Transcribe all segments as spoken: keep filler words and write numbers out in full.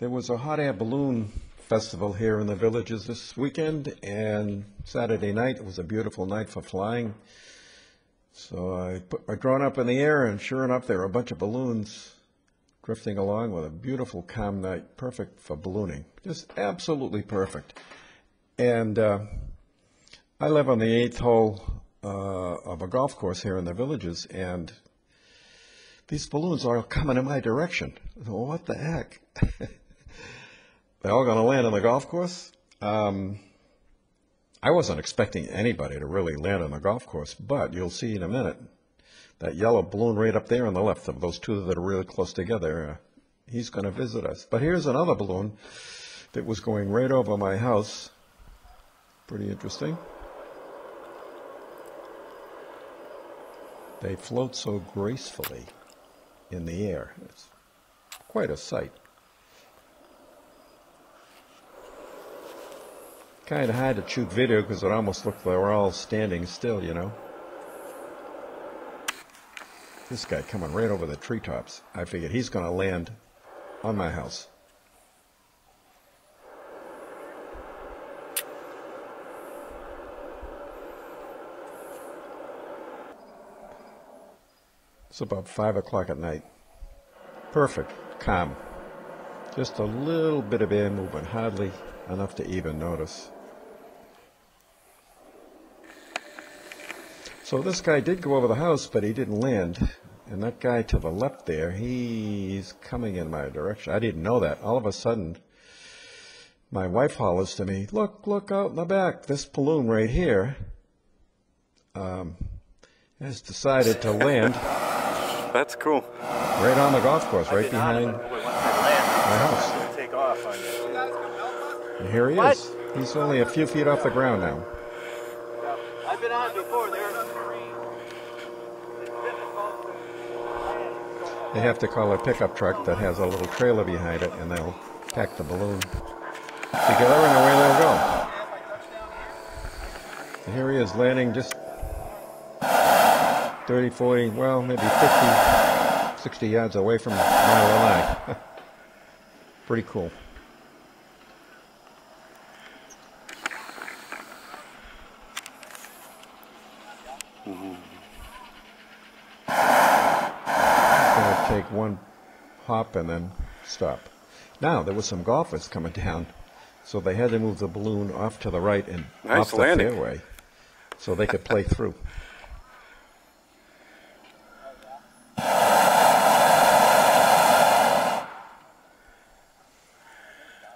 There was a hot air balloon festival here in the Villages this weekend, and Saturday night, it was a beautiful night for flying. So I put my drone up in the air, and sure enough, there were a bunch of balloons drifting along with a beautiful calm night, perfect for ballooning, just absolutely perfect. And uh, I live on the eighth hole uh, of a golf course here in the Villages, and these balloons are coming in my direction. Well, what the heck? They're all going to land on the golf course? Um, I wasn't expecting anybody to really land on the golf course, but you'll see in a minute. That yellow balloon right up there on the left of those two that are really close together, uh, he's going to visit us. But here's another balloon that was going right over my house. Pretty interesting. They float so gracefully in the air. It's quite a sight. Kind of hard to shoot video because it almost looked like they were all standing still, you know. This guy coming right over the treetops. I figured he's going to land on my house. It's about five o'clock at night. Perfect, calm. Just a little bit of air movement, hardly enough to even notice. So this guy did go over the house, but he didn't land. And that guy to the left there, he's coming in my direction. I didn't know that. All of a sudden, my wife hollers to me, look, look out in the back. This balloon right here um, has decided to land. That's cool. Right on the golf course, right behind my house. Take off on you. And here he what? is. He's only a few feet off the ground now. I've been on before. There are three. They have to call a pickup truck that has a little trailer behind it, and they'll pack the balloon together, and away they'll go. And here he is landing just thirty, forty, well, maybe fifty, sixty yards away from my line. Pretty cool. Take one hop and then stop. Now there was some golfers coming down, so they had to move the balloon off to the right and nice off the landing. fairway, so they could play through.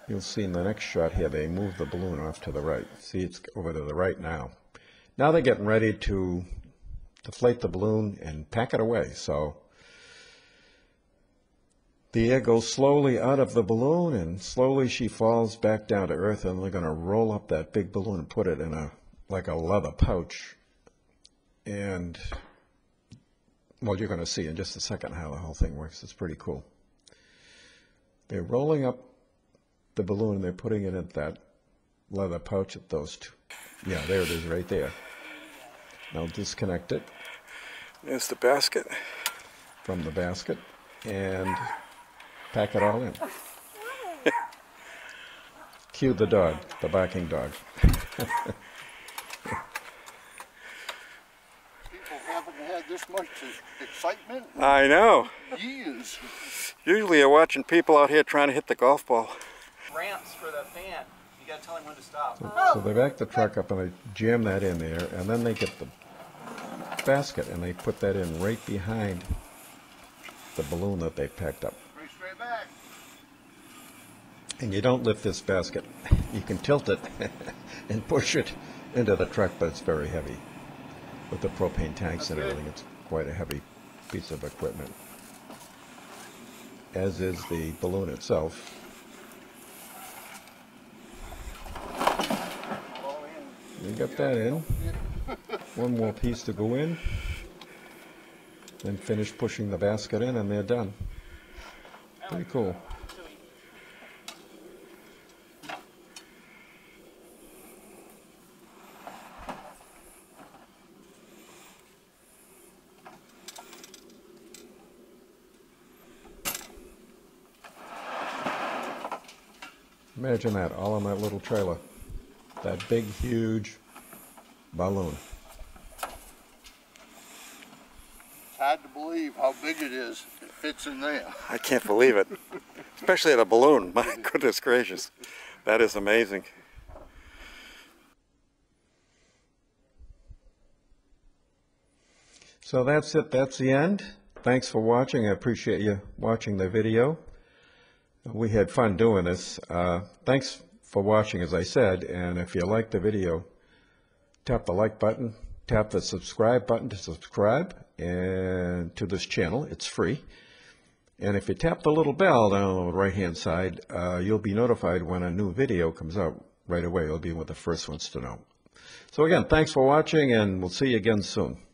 You'll see in the next shot here they move the balloon off to the right. See, it's over to the right now. Now they're getting ready to deflate the balloon and pack it away. So the air goes slowly out of the balloon, and slowly she falls back down to earth, and they're going to roll up that big balloon and put it in a like a leather pouch. And, well, you're going to see in just a second how the whole thing works. It's pretty cool. They're rolling up the balloon, and they're putting it in that leather pouch at those two. Yeah, there it is right there. Now disconnect it. There's the basket. From the basket. And pack it all in. Cue the dog, the barking dog. People haven't had this much excitement. I know. Years. Usually you're watching people out here trying to hit the golf ball. Ramps for the fan. You gotta tell him when to stop. So, oh. so they back the truck up and they jam that in there, and then they get the basket and they put that in right behind the balloon that they packed up. Straight back. And you don't lift this basket. You can tilt it and push it into the truck, but it's very heavy. With the propane tanks That's and everything, good. It's quite a heavy piece of equipment. As is the balloon itself. We got that in. One more piece to go in. Then finish pushing the basket in, and they're done. Pretty cool. Imagine that, all on that little trailer. That big, huge balloon. It's hard to believe how big it is. It fits in there. I can't believe it. Especially at a balloon. My goodness gracious. That is amazing. So that's it. That's the end. Thanks for watching. I appreciate you watching the video. We had fun doing this. Uh, thanks for watching, as I said, and if you liked the video, tap the like button, tap the subscribe button to subscribe and to this channel. It's free. And if you tap the little bell down on the right-hand side, uh, you'll be notified when a new video comes out right away. You'll be one of the first ones to know. So again, thanks for watching, and we'll see you again soon.